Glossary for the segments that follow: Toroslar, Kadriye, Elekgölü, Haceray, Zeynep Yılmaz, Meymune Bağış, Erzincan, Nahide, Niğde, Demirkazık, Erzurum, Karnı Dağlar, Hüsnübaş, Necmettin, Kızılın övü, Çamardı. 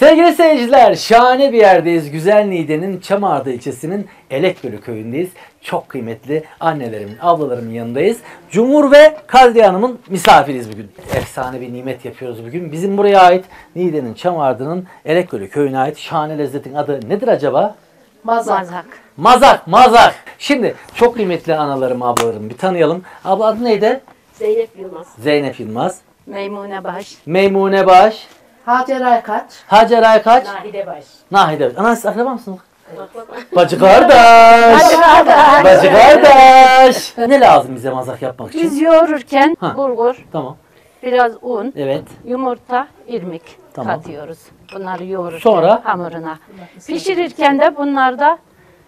Sevgili seyirciler, şahane bir yerdeyiz. Güzel Niğde'nin Çamardı ilçesinin Elekgölü köyündeyiz. Çok kıymetli annelerimin, ablalarımın yanındayız. Cumhur ve Kadriye Hanım'ın misafiriyiz bugün. Efsane bir nimet yapıyoruz bugün. Bizim buraya ait Niğde'nin Çamardı'nın Elekgölü köyüne ait şahane lezzetin adı nedir acaba? Mazak. Mazak, mazak. Şimdi çok kıymetli analarım, ablalarım bir tanıyalım. Abla adı neydi? Zeynep Yılmaz. Zeynep Yılmaz. Meymune Bağış. Meymune Bağış. Haceray kaç? Haceray kaç? Nahide baş. Nahide baş. Ananız akraba mısınız? Bacı kardeş. Bacı kardeş. Ne lazım bize mazak yapmak için? Biz yoğururken bulgur, tamam, biraz un, evet, yumurta, irmik, tamam, katıyoruz. Bunları yoğururken sonra hamuruna. Pişirirken de bunlarda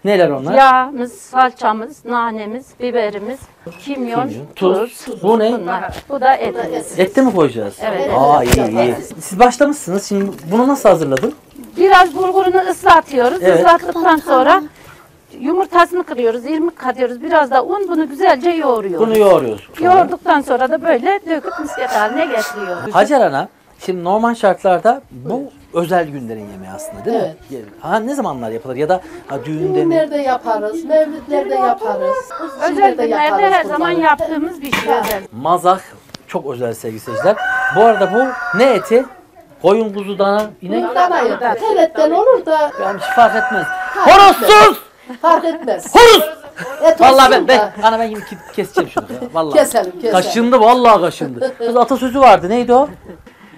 neler onlar? Yağımız, salçamız, nanemiz, biberimiz, kimyon, tuz. Bu ne? Bunlar. Bu da etimiz. Ette mi koyacağız? Evet. Aa, iyi. Siz başlamışsınız. Şimdi bunu nasıl hazırladın? Biraz bulgurunu ıslatıyoruz. Evet. Islattıktan sonra yumurtasını kırıyoruz, irmik katıyoruz. Biraz da un, bunu güzelce yoğuruyoruz. Bunu yoğuruyoruz. Yoğurduktan sonra da böyle döküp misket haline getiriyoruz. Hacer Ana, şimdi normal şartlarda bu özel günlerin yemeği aslında, değil mi? Evet. Ha, ne zamanlar yapılır ya da düğünde? Düğünlerde yaparız, mevlütlerde yaparız. Özel günlerde her zaman yaptığımız bir şey. Mazak çok özel sevgili seyirciler. Bu arada bu ne eti? Koyun, kuzu, dana, inek? Danayı da. Teretten olur da. Yani hiç fark etmez. Horozsuz! Fark etmez. Horoz! Vallahi ben yine keseceğim şunu. Vallahi. Keselim. Kaşındı, vallahi kaşındı. Kız atasözü vardı, neydi o?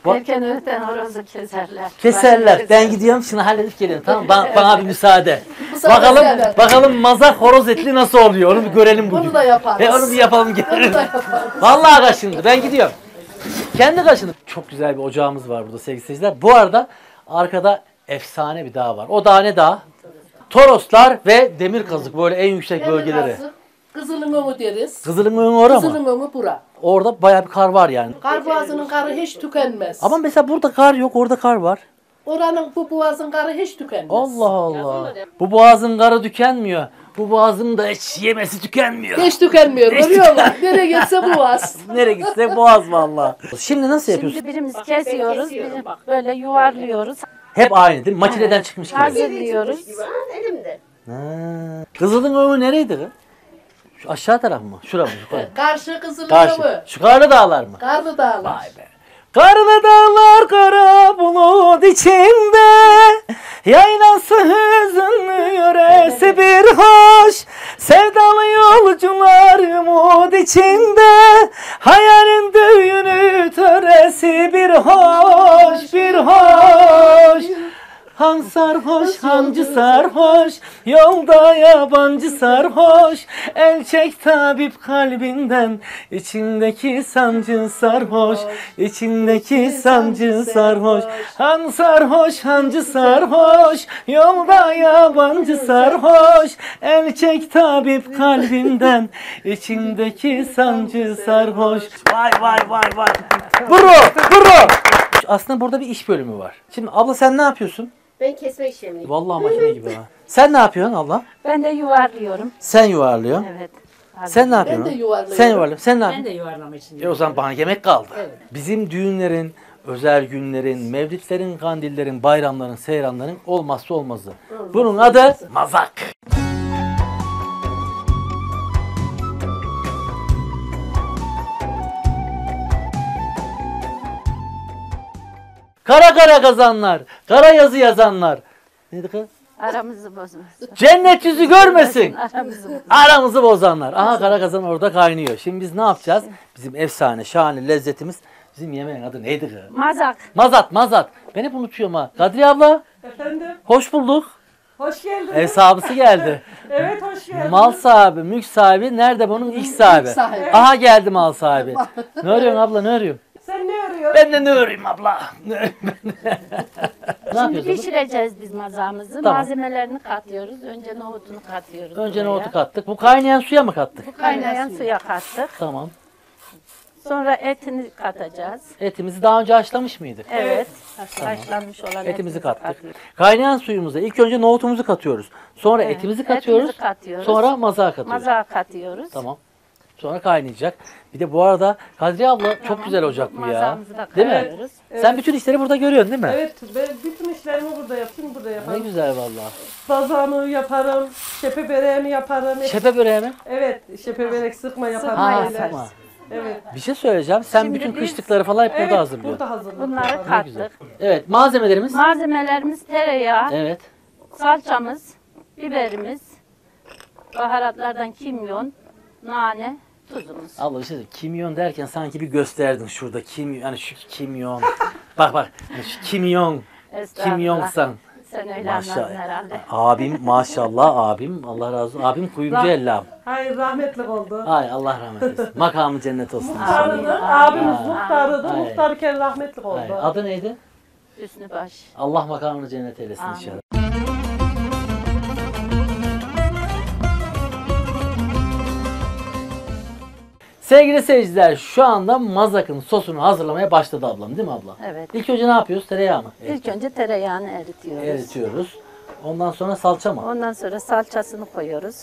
Erken öğleden horozu keserler. Keserler. Ben gidiyorum şimdi halledip geliyorum. Tamam, bana bir müsaade. Bakalım mazak horoz etli nasıl oluyor? Onu bir görelim bugün. Bunu da yaparız. Onu bir yapalım gelelim. Vallahi kaşındı. Ben gidiyorum. Kendi kaşındı. Çok güzel bir ocağımız var burada sevgili seyirciler. Bu arada arkada efsane bir dağ var. O dağ ne dağ? Toroslar ve Demirkazık, böyle en yüksek bölgeleri. Kızılın övü deriz. Kızılın övü orada mı? Kızılın övü bura. Orada bayağı bir kar var yani. Kar boğazının karı hiç tükenmez. Ama mesela burada kar yok, orada kar var. Oranın bu boğazın karı hiç tükenmez. Allah Allah. Bu boğazın karı tükenmiyor. Bu boğazın da hiç yemesi tükenmiyor. Hiç tükenmiyor, görüyor musun? Nereye gitse boğaz. Nereye gitse boğaz vallahi. Şimdi nasıl yapıyorsun? Şimdi birimiz kesiyoruz, birimiz böyle yuvarlıyoruz. Hep aynı değil mi? Makineden çıkmış gibi. Hazırlıyoruz. Elimde. Kızılın övü nereydi kız? Aşağı taraf mı? Şura mı? Karşı Kızılın övü. Şu Karnı Dağlar mı? Karnı Dağlar. Vay be. Karnı Dağlar kara bulut içinde, yaylası hüzünlü yöresi bir hoş, sevdalı yolcular umut içinde, hayalin düğünü töresi bir hoş, bir hoş. Han sarhoş, hancı sarhoş, yolda yabancı sarhoş, el çek tabip kalbinden, içindeki sancı sarhoş, içindeki sancı sarhoş. Han sarhoş, hancı sarhoş, yolda yabancı sarhoş, el çek tabip kalbinden, içindeki sancı sarhoş. Vay vay vay vay. Bro. Aslında burada bir iş bölümü var. Şimdi abla sen ne yapıyorsun? Ben kesme işlemliyim. Vallahi makine gibi ha. Sen ne yapıyorsun abla? Ben de yuvarlıyorum. Sen yuvarlıyorsun? Evet. Abi. Sen ne yapıyorsun? Ben de yuvarlıyorum. Sen yuvarlıyorsun. Sen ne yapıyorsun? Ben de yuvarlama için. O zaman bana yemek kaldı. Evet. Bizim düğünlerin, özel günlerin, mevlidlerin, kandillerin, bayramların, seyranların olmazsa olmazı. Olmaz. Bunun adı mazak. Kara kara kazanlar, kara yazı yazanlar. Neydi kız? Aramızı bozmasın. Cennet yüzü görmesin. Aramızı bozanlar. Aha kara kazan orada kaynıyor. Şimdi biz ne yapacağız? Bizim efsane, şahane lezzetimiz. Bizim yemeğin adı neydi kız? Mazak. Mazat. Ben hep unutuyorum ha. Kadriye abla. Efendim? Hoş bulduk. Hoş geldin. Ev sahibisi geldi. Evet, hoş geldin. Mal sahibi, mülk sahibi. Nerede bunun iş sahibi? Evet. Aha geldi mal sahibi. Ne arıyorsun abla, ne arıyorsun? Sen ne arıyorsun? Ben de ne öreyim abla? Şimdi pişireceğiz biz mazamızı. Tamam. Malzemelerini katlıyoruz. Önce nohutunu katıyoruz. Önce nohutu kattık. Bu kaynayan suya mı kattık? Bu kaynayan suya kattık. Tamam. Sonra etini katacağız. Etimizi daha önce haşlamış mıydık? Evet. Tamam. Haşlanmış olan etimizi kattık. Kaynayan suyumuza ilk önce nohutumuzu katıyoruz. Sonra etimizi katıyoruz. Sonra mazağa katıyoruz. Tamam. Sonra kaynayacak. Bir de bu arada Kadriye abla çok güzel ocak bu ya. Değil mi? Evet. Sen bütün işleri burada görüyorsun değil mi? Evet. Ben bütün işlerimi burada yaptım, burada yaparım. Ne güzel vallahi. Bazanı yaparım, şepe böreğimi yaparım. Şepe böreği mi? Evet. Şepe börek sıkma yaparım. Ha, sıkma. Evet. Bir şey söyleyeceğim. Sen şimdi bütün kışlıkları falan hep burada hazırlıyorsun. Burada hazırlıyorsun. Bunları kattık. Evet. Malzemelerimiz? Malzemelerimiz tereyağı. Evet. Salçamız, biberimiz, baharatlardan kimyon, nane, tuzumuz. Abla bir şey söyleyeyim. Kimyon derken sanki bir gösterdin şurada. Kimyon, yani şu kimyon. Bak bak. Şu kimyon. Kimyonsan. Sen öyle anlarsın herhalde. Abim maşallah abim. Allah razı olsun. Abim kuyumcu ellam. Hayır rahmetli oldu. Hayır Allah rahmet eylesin. Makamı cennet olsun. Muhtarıdır. Abimiz muhtarıdır. Muhtarken rahmetli oldu. Hayır. Adı neydi? Hüsnübaş. Allah makamını cennet eylesin inşallah. Sevgili seyirciler, şu anda mazakın sosunu hazırlamaya başladı ablam, değil mi abla? Evet. İlk önce ne yapıyoruz? Tereyağı mı? İlk önce tereyağını eritiyoruz. Eritiyoruz. Ondan sonra salça mı? Ondan sonra salçasını koyuyoruz.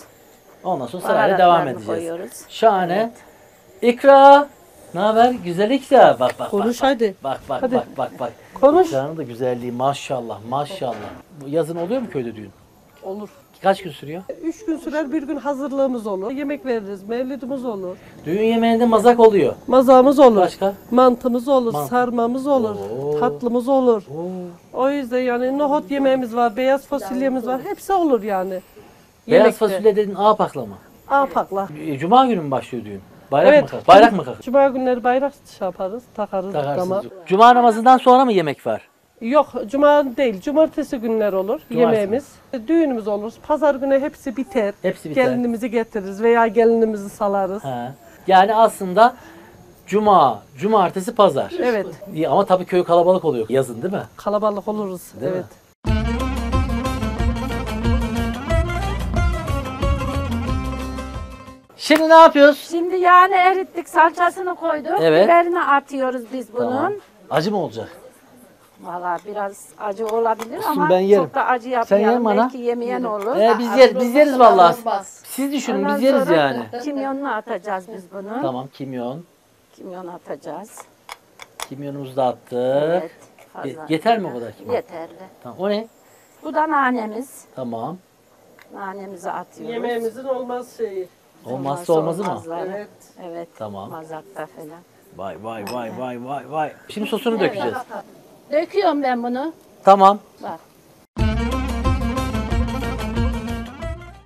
Ondan sonra sarayla devam edeceğiz. Koyuyoruz. Şahane. Evet. İkra. Ne haber? Güzel İkra. Bak bak. Konuş bak, hadi. Bak bak hadi. Bak bak bak. Konuş. İkra'nın da güzelliği maşallah maşallah. Yazın oluyor mu köyde düğün? Olur. Kaç gün sürüyor? 3 gün sürer, bir gün hazırlığımız olur. Yemek veririz, mevlidimiz olur. Düğün yemeğinde mazak oluyor. Mazağımız olur. Başka? Mantımız olur, sarmamız olur, tatlımız olur. O yüzden yani nohut yemeğimiz var, beyaz fasulyemiz var, hepsi olur yani. Beyaz yemekte. Fasulye dedin apakla mı? Apakla. Cuma günü mü başlıyor düğün? Bayrak evet. Mı kalkar? Bayrak mı kalkar? Cuma günleri bayrak yaparız, takarız. Takarsınız. Cuma namazından sonra mı yemek var? Yok, cuma değil. Cumartesi günler olur cumartesi yemeğimiz. Mi? Düğünümüz olur. Pazar günü hepsi biter. Hepsi biter. Gelinimizi getiririz veya gelinimizi salarız. He. Yani aslında cuma, cumartesi, pazar. Evet. İyi, ama tabii köy kalabalık oluyor yazın değil mi? Kalabalık oluruz. Değil evet. Mi? Şimdi ne yapıyoruz? Şimdi yağını erittik, salçasını koyduk. Evet. Biberini atıyoruz biz bunun. Tamam. Acı mı olacak? Valla biraz acı olabilir olsun, ama ben yerim. Çok da acı yapmayalım. Belki yemeyen olur. Biz yeriz valla. Siz düşünün ondan biz yeriz yani. Kimyonunu atacağız biz bunu. Tamam kimyon. Kimyon atacağız. Kimyonumuzu da attık. Evet, yeter mi o kadar kimyon? Yeterli. Tamam, o ne? Bu da nanemiz. Tamam. Nanemizi atıyoruz. Yemeğimizin olmaz şeyi. Olmazsa olmazı mı? Evet. Evet. Tamam. Mazakta falan. Vay. Şimdi sosunu evet. Dökeceğiz. Döküyorum ben bunu. Tamam. Bak.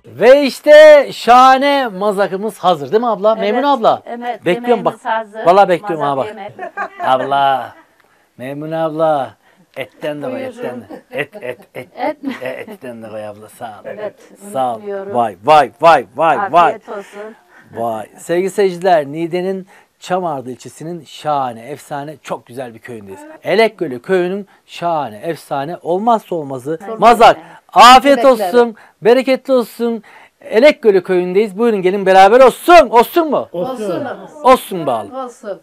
Ve işte şahane mazakımız hazır değil mi abla? Evet, Meymune abla. Evet. Bekliyorum bak. Hazır. Vallahi bekliyorum ha bak. Yemek. Abla. Meymune abla. Etten de koy etten de. Et mi? Etten de koy abla sağ ol. Evet. Sağ ol. Vay. Afiyet olsun. Vay. Sevgili seyirciler, Niğde'nin Çamardı ilçesinin şahane, efsane, çok güzel bir köyündeyiz. Elekgölü köyünün şahane, efsane, olmazsa olmazı mazak. Afiyet olsun, bereketli olsun. Elekgölü köyündeyiz. Buyurun gelin beraber olsun. Olsun mu? Olsun. Olsun bağlı. Olsun.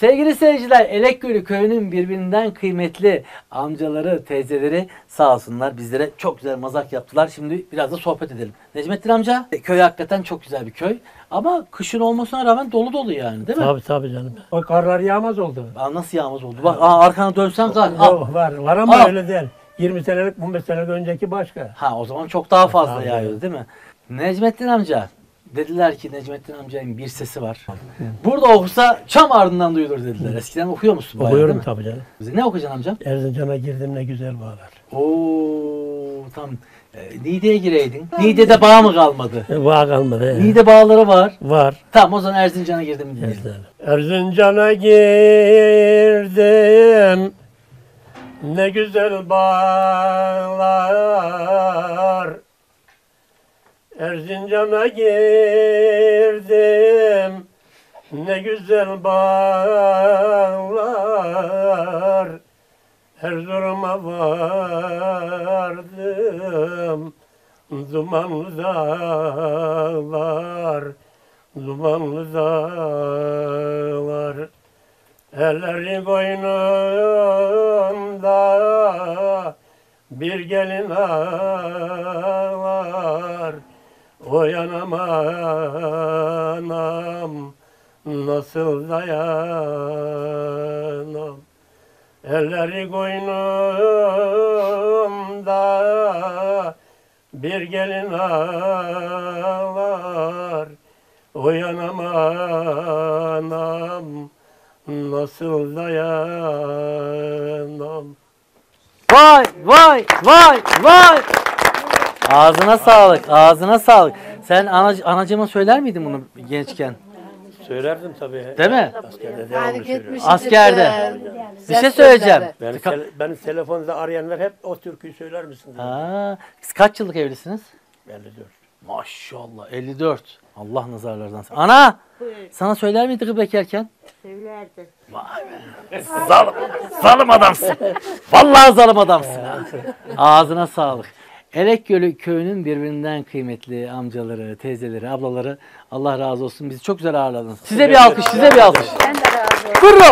Sevgili seyirciler, Elekgölü köyünün birbirinden kıymetli amcaları, teyzeleri sağ olsunlar bizlere çok güzel mazak yaptılar. Şimdi biraz da sohbet edelim. Necmettin amca, köy hakikaten çok güzel bir köy ama kışın olmasına rağmen dolu yani değil mi? Tabii canım. O karlar yağmaz oldu. Aa, nasıl yağmaz oldu? Bak arkana dönsem kar. Var ama öyle değil. 20 senelik 15 senelik önceki başka. Ha o zaman çok daha fazla yağıyor değil mi? Necmettin amca. Dediler ki Necmettin amcanın bir sesi var. Burada okursa çam ardından duyulur dediler. Eskiden okuyor musun? Bayağı, okuyorum tabii canım. Ne okuyacaksın amcam? Erzincan'a girdim ne güzel bağlar. Oo tam. Niğde'ye gireydin. Niğde'de bağ mı kalmadı? Bağ kalmadı. Evet. Niğde bağları var. Var. Tamam o zaman Erzincan'a girdim diyelim. Erzincan'a girdim ne güzel bağlar. Erzincan'a girdim, ne güzel bağlar. Erzurum'a vardım, dumanlı dağlar, dumanlı dağlar. Elleri boynunda bir gelin var. O yanam anam nasıl dayanam. Elleri boynunda bir gelin var. O yanam anam nasıl dayanam. Vay vay vay vay. Ağzına sağlık, ağzına sağlık. Sen anacığıma söyler miydin bunu gençken? Söylerdim tabii. Değil mi? Askerde devamlı söylüyorum. Askerde. Bir şey söyleyeceğim. Benim telefonda arayanlar hep o türküyü söyler misin? Ha. Kaç yıllık evlisiniz? 54. Maşallah 54. Allah nazarlardan. Ana! Sana söyler miydi kız bekarken? Söylerdi. Vay be. Zalim, zalim adamsın. Vallahi zalim adamsın. Ağzına sağlık. Elekgölü köyünün birbirinden kıymetli amcaları, teyzeleri, ablaları. Allah razı olsun. Bizi çok güzel ağırladınız. Size bir alkış, size bir alkış. Ben de razı olsun. Buyurun.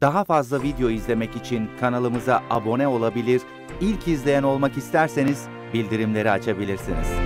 Daha fazla video izlemek için kanalımıza abone olabilir, ilk izleyen olmak isterseniz bildirimleri açabilirsiniz.